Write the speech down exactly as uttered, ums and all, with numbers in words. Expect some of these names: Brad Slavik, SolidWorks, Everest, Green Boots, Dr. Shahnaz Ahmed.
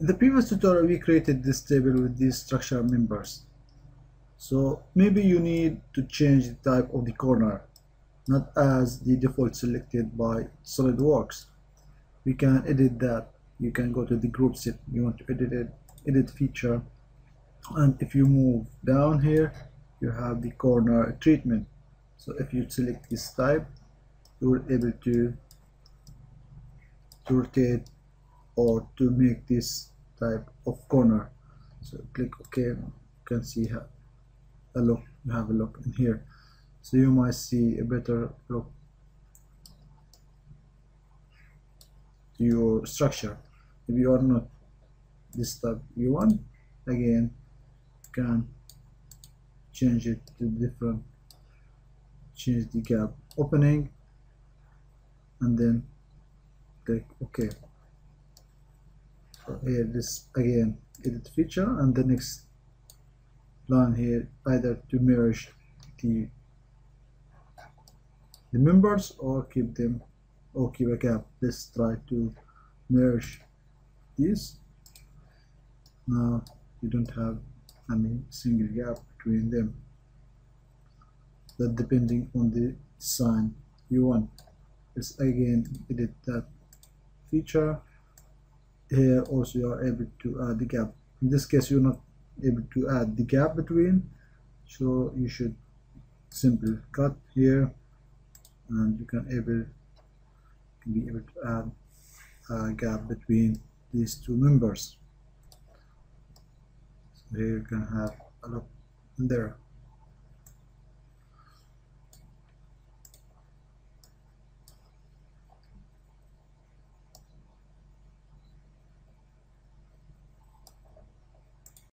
In the previous tutorial we created this table with these structural members, so maybe you need to change the type of the corner, not as the default selected by SolidWorks. We can edit that. You can go to the group set, you want to edit it, edit feature, and if you move down here you have the corner treatment. So if you select this type, you will able to to rotate or to make this type of corner. So click OK. You can see how a look. You have a look in here, so you might see a better look to your structure. If you are not this type you want, again, you can change it to different. Change the gap opening, and then click OK. So here, this again, edit feature, and the next line here, either to merge the the members or keep them or keep a gap. Let's try to merge these. Now you don't have any single gap between them. That depending on the sign you want. Let's again edit that feature. Here also you are able to add the gap. In this case you're not able to add the gap between, so you should simply cut here, and you can able can be able to add a gap between these two members. So here you can have a look there.